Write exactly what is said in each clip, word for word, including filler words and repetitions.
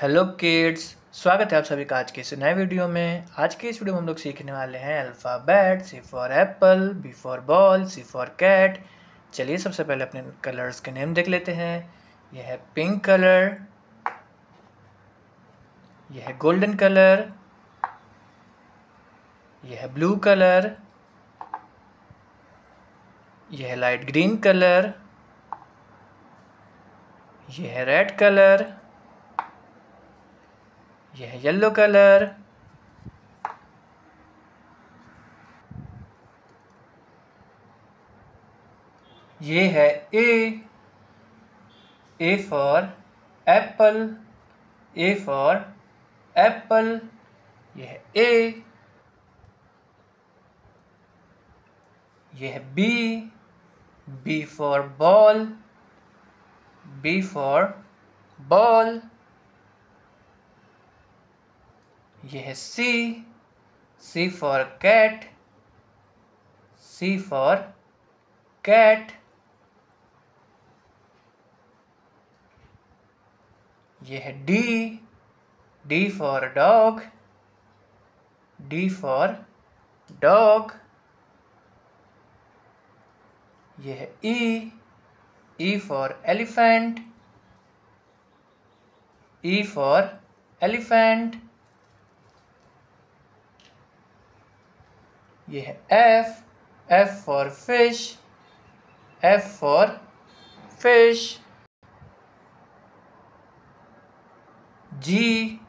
Hello kids, स्वागत है आप सभी का आज के इस नए वीडियो में। आज के इस वीडियो में हम लोग सीखने वाले हैं alphabet. C for apple, B for ball, C for cat. चलिए सबसे पहले अपने कलर्स के नेम देख लेते हैं। यह है पिंक कलर, यह है गोल्डन कलर, यह है ब्लू कलर, यह है लाइट ग्रीन कलर, यह है रेड कलर, यह है येलो कलर, ये है A. A for apple, A for apple, यह है ए। यह है B. B for ball, B for ball, यह है C. C for cat, C for cat, यह है D. D for dog, D for dog, यह है E. E for elephant, E for elephant, यह है F. F for fish, F for fish, G.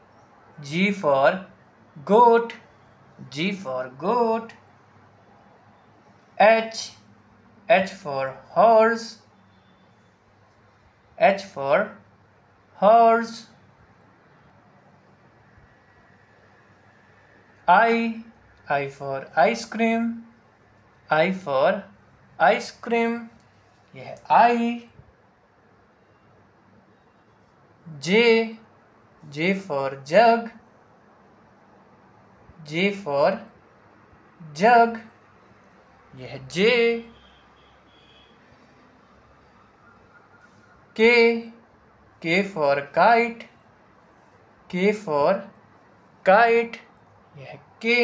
G for goat, G for goat, H. H for horse, H for horse, I. I for ice cream, I for ice cream, यह है I। J, J for jug, J for jug, यह है J। K, K for kite, K for kite, यह है K।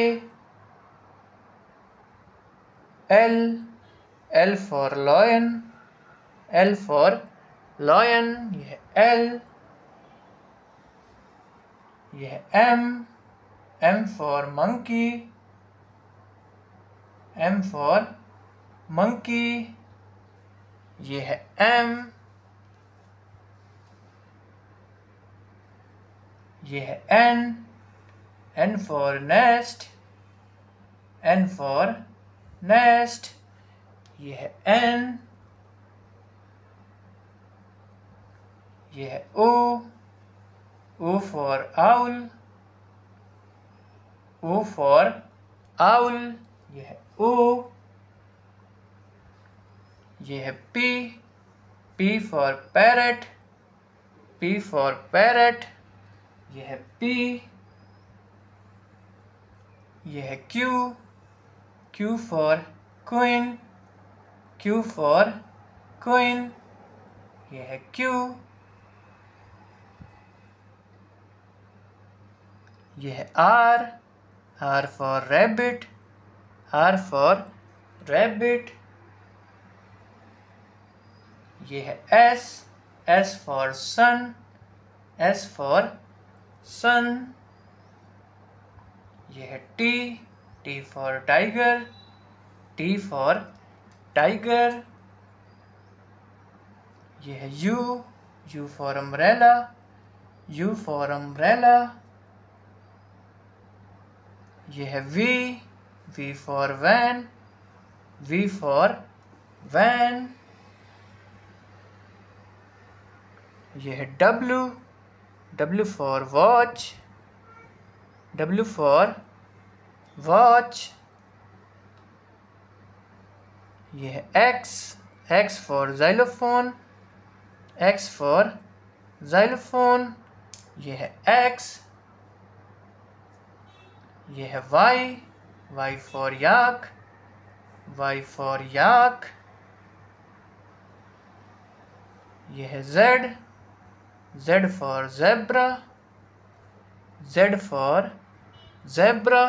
L, L for lion, L for lion, यह है L। यह है M। M for monkey, M for monkey, यह है M। यह है N। N for nest, N for nest, यह है एन। यह है O. O for owl, O for owl, यह है ओ। यह है P. P for parrot, P for parrot, यह है पी। यह है Q. Q for queen, Q for queen, यह है Q। यह है R। R for rabbit, R for rabbit, यह है S। S for sun, S for sun, यह है T। T for tiger, T for tiger, यह है U। U for umbrella, U for umbrella, यह है V। V for van, V for van, यह है W। W for watch, W for watch, यह है X. X for xylophone, X for xylophone, यह है एक्स। यह है Y. Y for yak, Y for yak, यह है Z. Z for zebra, Z for zebra.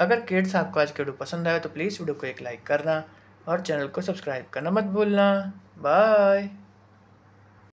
अगर किड्स आपको आज का वीडियो पसंद आया तो प्लीज़ वीडियो को एक लाइक करना और चैनल को सब्सक्राइब करना मत भूलना। बाय।